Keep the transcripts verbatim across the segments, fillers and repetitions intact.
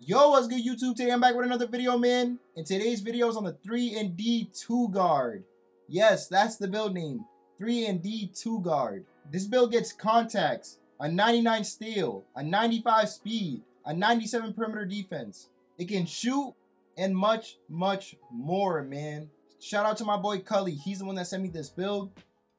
Yo, what's good, YouTube? Today I'm back with another video, man. And today's video is on the three and D two guard. Yes, that's the build name, three and D two guard. This build gets contacts, a ninety-nine steal, a ninety-five speed, a ninety-seven perimeter defense. It can shoot and much, much more, man. Shout out to my boy Cully. He's the one that sent me this build.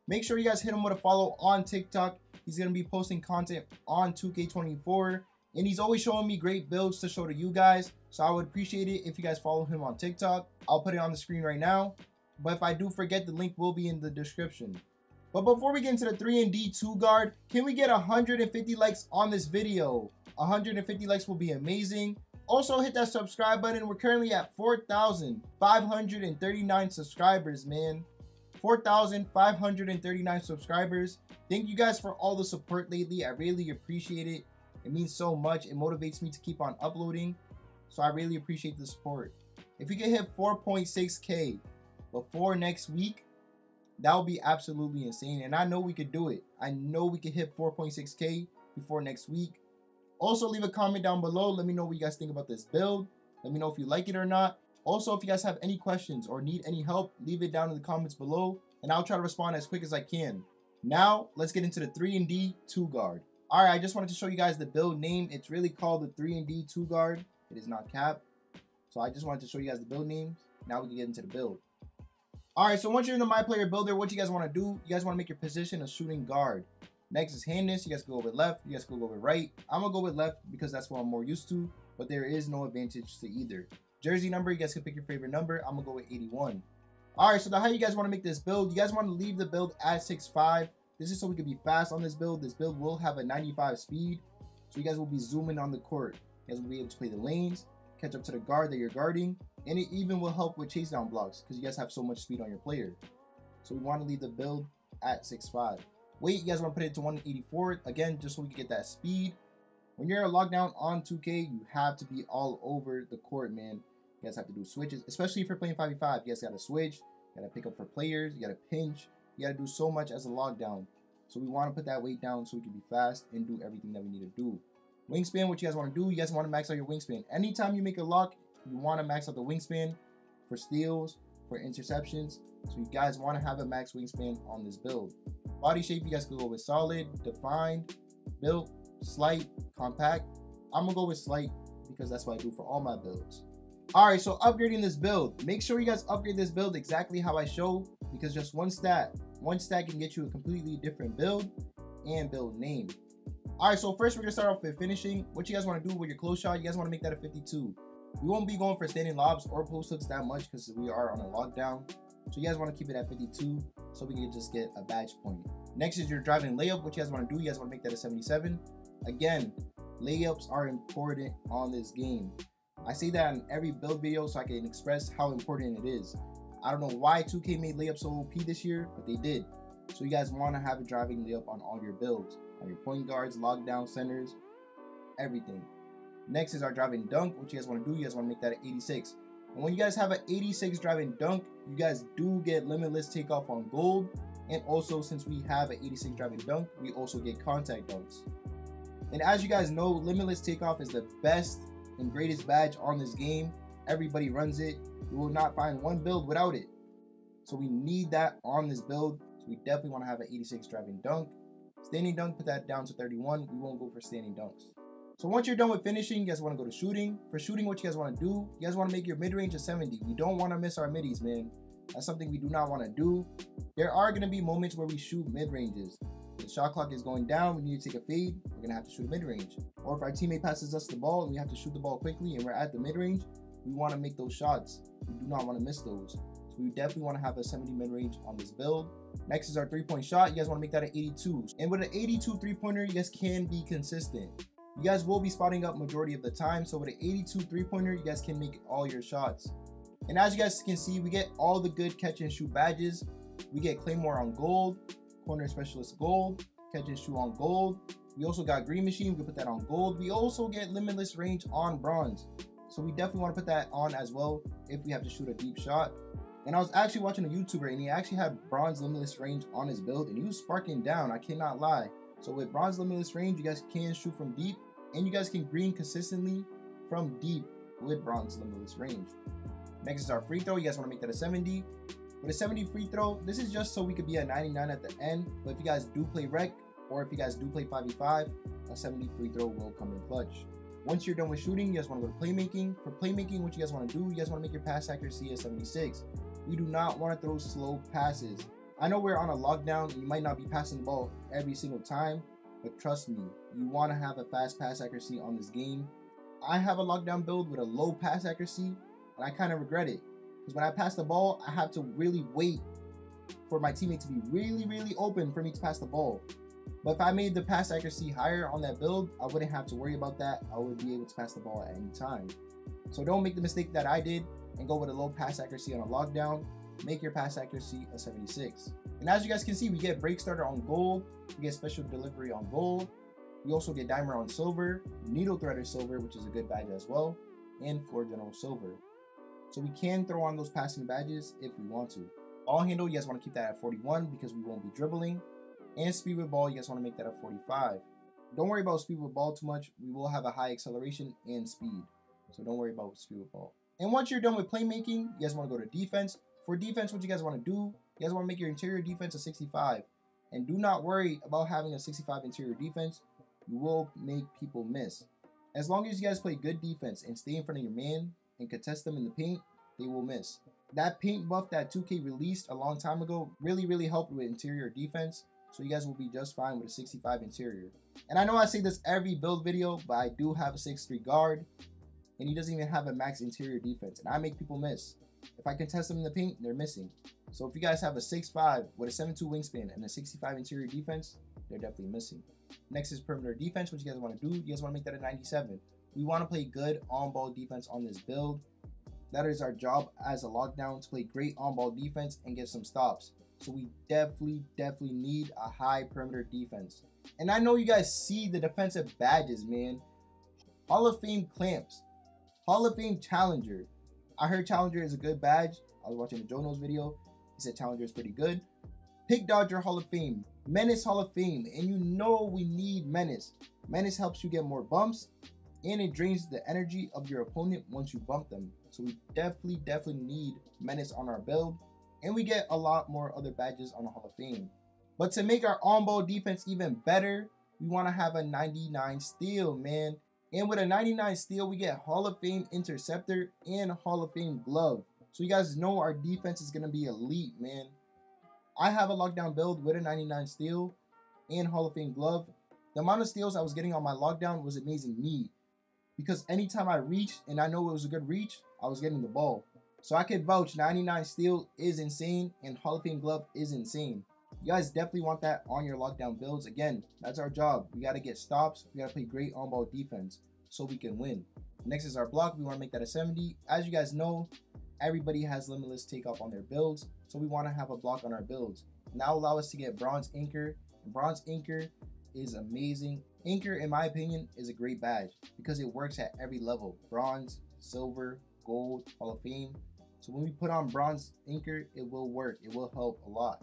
Make sure you guys hit him with a follow on TikTok. He's going to be posting content on two K twenty-four. And he's always showing me great builds to show to you guys. So I would appreciate it if you guys follow him on TikTok. I'll put it on the screen right now. But if I do forget, the link will be in the description. But before we get into the three and D two guard, can we get one hundred fifty likes on this video? one hundred fifty likes will be amazing. Also hit that subscribe button. We're currently at four thousand five hundred thirty-nine subscribers, man. four thousand five hundred thirty-nine subscribers. Thank you guys for all the support lately. I really appreciate it. It means so much. It motivates me to keep on uploading. So I really appreciate the support. If we can hit four point six K before next week, that would be absolutely insane. And I know we could do it. I know we could hit four point six K before next week. Also, leave a comment down below. Let me know what you guys think about this build. Let me know if you like it or not. Also, if you guys have any questions or need any help, leave it down in the comments below, and I'll try to respond as quick as I can. Now, let's get into the three and D two guard. All right, I just wanted to show you guys the build name. It's really called the three and D two guard. It is not cap. So I just wanted to show you guys the build name. Now we can get into the build. All right, so once you're in the MyPlayer Builder, what you guys want to do, you guys want to make your position a shooting guard. Next is handness. You guys go with left. You guys go with right. I'm going to go with left because that's what I'm more used to, but there is no advantage to either. Jersey number, you guys can pick your favorite number. I'm going to go with eighty-one. All right, so the, how you guys want to make this build, you guys want to leave the build at six five. This is so we can be fast on this build. This build will have a ninety-five speed, so you guys will be zooming on the court. You guys will be able to play the lanes, catch up to the guard that you're guarding, and it even will help with chase down blocks because you guys have so much speed on your player. So we want to leave the build at six five. Weight, you guys want to put it to one eighty-four, again, just so we can get that speed. When you're locked down on two K, you have to be all over the court, man. You guys have to do switches, especially if you're playing five v five. You guys got to switch, you got to pick up for players, you got to pinch. You got to do so much as a lockdown. So we want to put that weight down so we can be fast and do everything that we need to do. Wingspan, what you guys want to do, you guys want to max out your wingspan. Anytime you make a lock, you want to max out the wingspan for steals, for interceptions. So you guys want to have a max wingspan on this build. Body shape, you guys can go with solid, defined, built, slight, compact. I'm gonna go with slight because that's what I do for all my builds. All right, so upgrading this build, make sure you guys upgrade this build exactly how I show, because just one stat one stat can get you a completely different build and build name. All right, so first we're gonna start off with finishing. What you guys want to do with your close shot, you guys want to make that a fifty-two. We won't be going for standing lobs or post hooks that much because we are on a lockdown. So you guys want to keep it at fifty-two so we can just get a badge point. Next is your driving layup. What you guys want to do, you guys want to make that a seventy-seven. Again, layups are important on this game. I say that in every build video so I can express how important it is. I don't know why two K made layups so O P this year, but they did. So you guys want to have a driving layup on all your builds, on your point guards, lockdown centers, everything. Next is our driving dunk. What you guys want to do, you guys want to make that an eighty-six. And when you guys have an eighty-six driving dunk, you guys do get limitless takeoff on gold. And also, since we have an eighty-six driving dunk, we also get contact dunks. And as you guys know, limitless takeoff is the best and greatest badge on this game. Everybody runs it. You will not find one build without it. So we need that on this build. So we definitely want to have an eighty-six driving dunk. Standing dunk, put that down to thirty-one. We won't go for standing dunks. So once you're done with finishing, you guys want to go to shooting. For shooting, what you guys want to do, you guys want to make your mid-range a seventy. We don't want to miss our middies, man. That's something we do not want to do. There are going to be moments where we shoot mid-ranges. The shot clock is going down. We need to take a fade. We're going to have to shoot mid-range. Or if our teammate passes us the ball and we have to shoot the ball quickly and we're at the mid-range, we want to make those shots. We do not want to miss those. So we definitely want to have a seventy mid-range on this build. Next is our three-point shot. You guys want to make that an eighty-two. And with an eighty-two three-pointer, you guys can be consistent. You guys will be spotting up majority of the time. So with an eighty-two three-pointer, you guys can make all your shots. And as you guys can see, we get all the good catch and shoot badges. We get Claymore on gold, Corner Specialist gold, Catch and Shoot on gold. We also got Green Machine. We can put that on gold. We also get Limitless Range on bronze. So we definitely want to put that on as well if we have to shoot a deep shot. And I was actually watching a YouTuber and he actually had bronze Limitless Range on his build and he was sparking down. I cannot lie. So with bronze Limitless Range, you guys can shoot from deep and you guys can green consistently from deep with bronze limitless range. Next is our free throw. You guys want to make that a seventy. With a seventy free throw, this is just so we could be a ninety-nine at the end, but if you guys do play rec, or if you guys do play five v five, a seventy free throw will come in clutch. Once you're done with shooting, you guys want to go to playmaking. For playmaking, what you guys want to do, you guys want to make your pass accuracy at seventy-six. We do not want to throw slow passes. I know we're on a lockdown and you might not be passing the ball every single time, but trust me, you want to have a fast pass accuracy on this game. I have a lockdown build with a low pass accuracy, and I kind of regret it, because when I pass the ball, I have to really wait for my teammate to be really, really open for me to pass the ball. But if I made the pass accuracy higher on that build, I wouldn't have to worry about that. I would be able to pass the ball at any time. So don't make the mistake that I did and go with a low pass accuracy on a lockdown. Make your pass accuracy a seventy-six. And as you guys can see, we get Break Starter on gold. We get Special Delivery on gold. We also get Dimer on silver, Needle Threader silver, which is a good badge as well, and Floor General silver. So we can throw on those passing badges if we want to. Ball handle, you guys want to keep that at forty-one because we won't be dribbling. And speed with ball, you guys want to make that at forty-five. Don't worry about speed with ball too much. We will have a high acceleration and speed, so don't worry about speed with ball. And once you're done with playmaking, you guys want to go to defense. For defense, what you guys want to do, you guys want to make your interior defense a sixty-five. And do not worry about having a sixty-five interior defense. You will make people miss. As long as you guys play good defense and stay in front of your man and contest them in the paint, they will miss. That paint buff that two K released a long time ago really, really helped with interior defense. So you guys will be just fine with a sixty-five interior. And I know I say this every build video, but I do have a six three guard, and he doesn't even have a max interior defense, and I make people miss. If I contest them in the paint, they're missing. So if you guys have a six five with a seven two wingspan and a sixty-five interior defense, they're definitely missing. Next is perimeter defense, which you guys want to do. You guys want to make that a ninety-seven. We want to play good on-ball defense on this build. That is our job as a lockdown, to play great on-ball defense and get some stops. So we definitely, definitely need a high perimeter defense. And I know you guys see the defensive badges, man. Hall of Fame Clamps. Hall of Fame Challenger. I heard Challenger is a good badge. I was watching a Jono's video. He said Challenger is pretty good. Pick Dodger Hall of Fame. Menace Hall of Fame. And you know we need Menace. Menace helps you get more bumps, and it drains the energy of your opponent once you bump them. So we definitely, definitely need Menace on our build. And we get a lot more other badges on the Hall of Fame. But to make our on-ball defense even better, we want to have a ninety-nine steal, man. And with a ninety-nine steal, we get Hall of Fame Interceptor and Hall of Fame Glove. So you guys know our defense is going to be elite, man. I have a lockdown build with a ninety-nine steal and Hall of Fame Glove. The amount of steals I was getting on my lockdown was amazing me, because anytime I reached, and I know it was a good reach, I was getting the ball. So I could vouch ninety-nine steal is insane, and Hall of Fame Glove is insane. You guys definitely want that on your lockdown builds. Again, that's our job. We got to get stops. We got to play great on-ball defense so we can win. Next is our block. We want to make that a seventy. As you guys know, everybody has Limitless Takeoff on their builds, so we want to have a block on our builds. And that will allow us to get Bronze Anchor. Bronze Anchor is amazing. Anchor, in my opinion, is a great badge because it works at every level. Bronze, silver, gold, Hall of Fame. So when we put on Bronze Anchor, it will work. It will help a lot.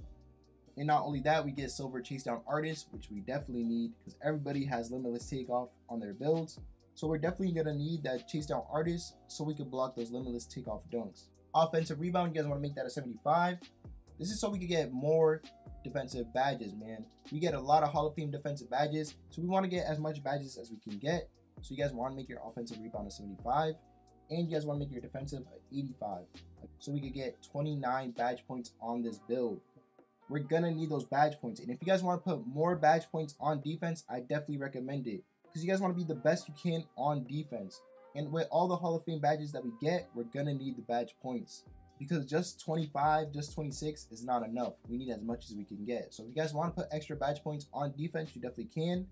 And not only that, we get Silver Chase Down Artist, which we definitely need because everybody has Limitless Takeoff on their builds. So we're definitely going to need that Chase Down Artist so we can block those Limitless Takeoff dunks. Offensive rebound, you guys want to make that a seventy-five. This is so we can get more defensive badges, man. We get a lot of Hall of Fame defensive badges, so we want to get as much badges as we can get. So you guys want to make your offensive rebound a seventy-five. And you guys want to make your defensive at eighty-five. So we could get twenty-nine badge points on this build. We're going to need those badge points. And if you guys want to put more badge points on defense, I definitely recommend it, because you guys want to be the best you can on defense. And with all the Hall of Fame badges that we get, we're going to need the badge points, because just twenty-five, just twenty-six is not enough. We need as much as we can get. So if you guys want to put extra badge points on defense, you definitely can.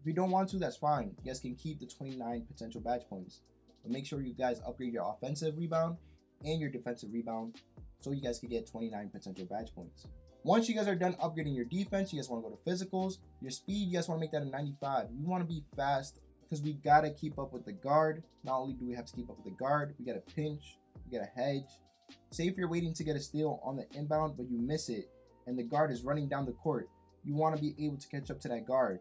If you don't want to, that's fine. You guys can keep the twenty-nine potential badge points. But make sure you guys upgrade your offensive rebound and your defensive rebound so you guys can get twenty-nine potential badge points. Once you guys are done upgrading your defense, you guys want to go to physicals. Your speed, you guys want to make that a ninety-five. We want to be fast because we got to keep up with the guard. Not only do we have to keep up with the guard, we got to pinch, we got to hedge. Say if you're waiting to get a steal on the inbound, but you miss it and the guard is running down the court, you want to be able to catch up to that guard.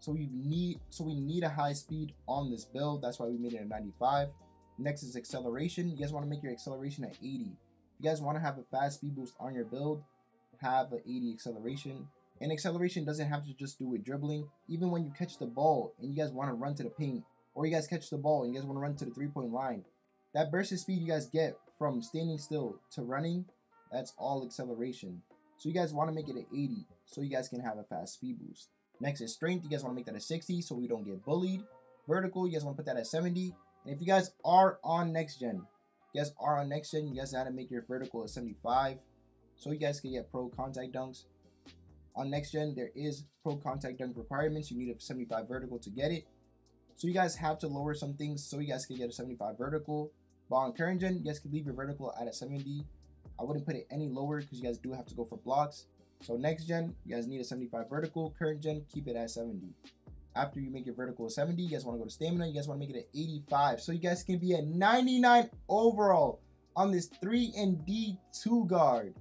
So we need so we need a high speed on this build. That's why we made it at ninety-five. Next is acceleration. You guys want to make your acceleration at eighty. If you guys want to have a fast speed boost on your build, have an eighty acceleration. And acceleration doesn't have to just do with dribbling. Even when you catch the ball and you guys want to run to the paint, or you guys catch the ball and you guys want to run to the three-point line, that burst of speed you guys get from standing still to running, that's all acceleration. So you guys want to make it at eighty so you guys can have a fast speed boost. Next is strength. You guys want to make that at sixty so we don't get bullied. Vertical, you guys want to put that at seventy. And if you guys are on next gen, you guys are on next gen, you guys had to make your vertical at seventy-five so you guys can get pro contact dunks. On next gen, there is pro contact dunk requirements. You need a seventy-five vertical to get it. So you guys have to lower some things so you guys can get a seventy-five vertical. But on current gen, you guys can leave your vertical at a seventy. I wouldn't put it any lower because you guys do have to go for blocks. So next gen, you guys need a seventy-five vertical. Current gen, keep it at seventy. After you make your vertical seventy, you guys want to go to stamina. You guys want to make it at eighty-five. So you guys can be at ninety-nine overall on this three and D two guard.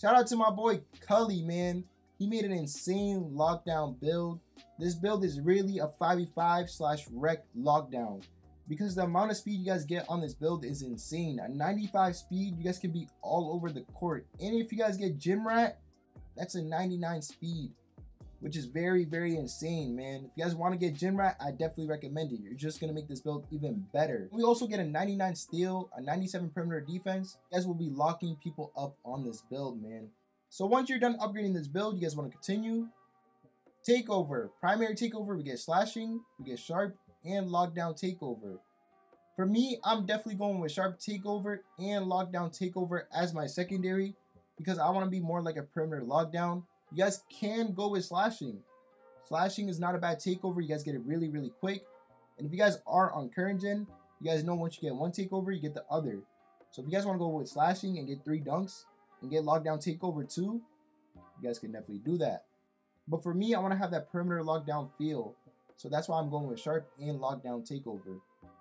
Shout out to my boy Cully, man. He made an insane lockdown build. This build is really a five v five slash rec lockdown, because the amount of speed you guys get on this build is insane. At ninety-five speed, you guys can be all over the court. And if you guys get gym rat, that's a ninety-nine speed, which is very, very insane, man. If you guys want to get gym rat, I definitely recommend it. You're just going to make this build even better. We also get a ninety-nine steal, a ninety-seven perimeter defense. You guys will be locking people up on this build, man. So once you're done upgrading this build, you guys want to continue. Takeover. Primary takeover, we get slashing, we get sharp, and lockdown takeover. For me, I'm definitely going with sharp takeover and lockdown takeover as my secondary, because I want to be more like a perimeter lockdown. You guys can go with slashing. Slashing is not a bad takeover. You guys get it really, really quick. And if you guys are on current gen, you guys know once you get one takeover, you get the other. So if you guys want to go with slashing and get three dunks and get lockdown takeover too, you guys can definitely do that. But for me, I want to have that perimeter lockdown feel. So that's why I'm going with sharp and lockdown takeover.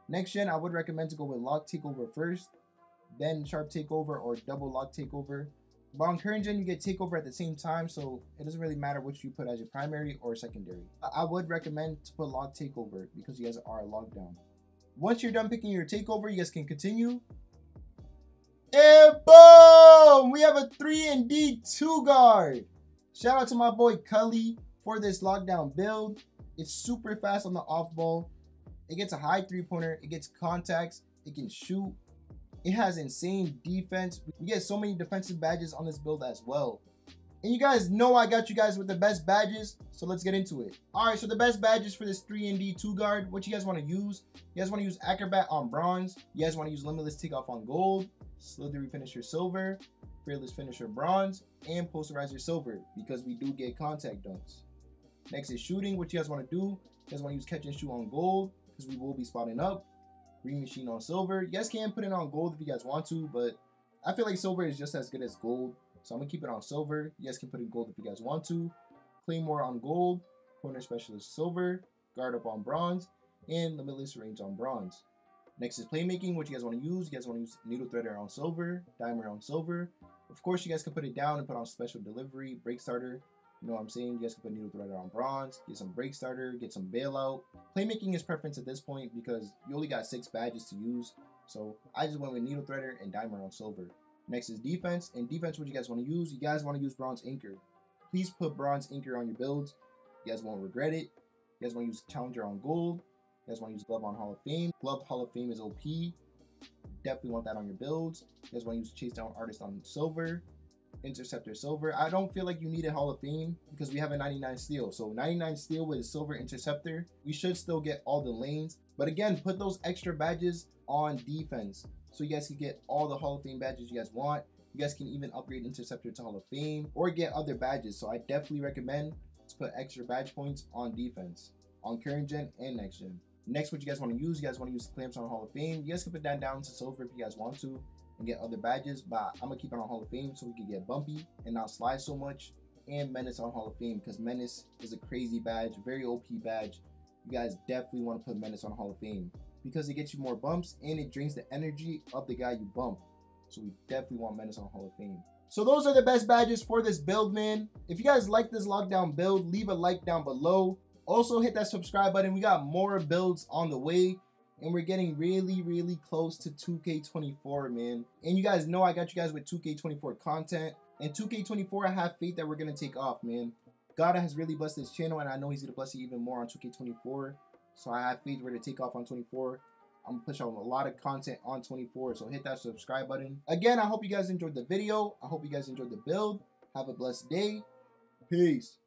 Next gen, I would recommend to go with lock takeover first, then sharp takeover or double lock takeover. But on current gen, you get takeover at the same time, so it doesn't really matter which you put as your primary or secondary. I would recommend to put lock takeover because you guys are lockdown. Once you're done picking your takeover, you guys can continue. And boom! We have a three and D two guard. Shout out to my boy Cully for this lockdown build. It's super fast on the off ball. It gets a high three-pointer. It gets contacts. It can shoot. It has insane defense. We get so many defensive badges on this build as well. And you guys know I got you guys with the best badges, so let's get into it. All right, so the best badges for this three and D two guard, what you guys want to use. You guys want to use Acrobat on bronze. You guys want to use Limitless Takeoff on gold, Slithery Finisher silver, Fearless Finisher bronze, and Posterizer silver, because we do get contact dunks. Next is shooting, what you guys want to do. You guys want to use Catch and Shoot on gold, because we will be spotting up. Green Machine on silver. You guys can put it on gold if you guys want to, but I feel like silver is just as good as gold, so I'm going to keep it on silver. You guys can put it in gold if you guys want to. Claymore on gold, Corner Specialist silver, Guard Up on bronze, and Limitless Range on bronze. Next is playmaking, what you guys want to use. You guys want to use Needle Threader on silver, Dimer on silver. Of course, you guys can put it down and put on Special Delivery, Break Starter. You know what I'm saying? You guys can put Needle Threader on bronze, get some Break Starter, get some Bailout. Playmaking is preference at this point because you only got six badges to use. So I just went with Needle Threader and Dimer on silver. Next is defense. And defense, what you guys want to use? You guys want to use bronze anchor. Please put bronze anchor on your builds. You guys won't regret it. You guys want to use Challenger on gold. You guys want to use Glove on Hall of Fame. Glove Hall of Fame is O P. Definitely want that on your builds. You guys want to use Chase Down Artist on silver. Interceptor silver. I don't feel like you need a Hall of Fame because we have a ninety-nine steal. So ninety-nine steal with a silver interceptor, we should still get all the lanes. But again, put those extra badges on defense so you guys can get all the Hall of Fame badges you guys want. You guys can even upgrade interceptor to Hall of Fame or get other badges. So I definitely recommend to put extra badge points on defense on current gen and next gen. Next, what you guys want to use, you guys want to use clamps on Hall of Fame. You guys can put that down to silver if you guys want to and get other badges, but I'm gonna keep it on Hall of Fame so we can get bumpy and not slide so much. And Menace on Hall of Fame, because Menace is a crazy badge, very O P badge. You guys definitely want to put Menace on Hall of Fame because it gets you more bumps and it drains the energy of the guy you bump. So we definitely want Menace on Hall of Fame. So those are the best badges for this build, man. If you guys like this lockdown build, leave a like down below. Also hit that subscribe button. We got more builds on the way, and we're getting really, really close to two K twenty-four, man. And you guys know I got you guys with two K twenty-four content. And two K twenty-four, I have faith that we're going to take off, man. God has really blessed this channel, and I know he's going to bless it even more on two K twenty-four. So I have faith we're going to take off on twenty-four. I'm going to push out a lot of content on twenty-four, so hit that subscribe button. Again, I hope you guys enjoyed the video. I hope you guys enjoyed the build. Have a blessed day. Peace.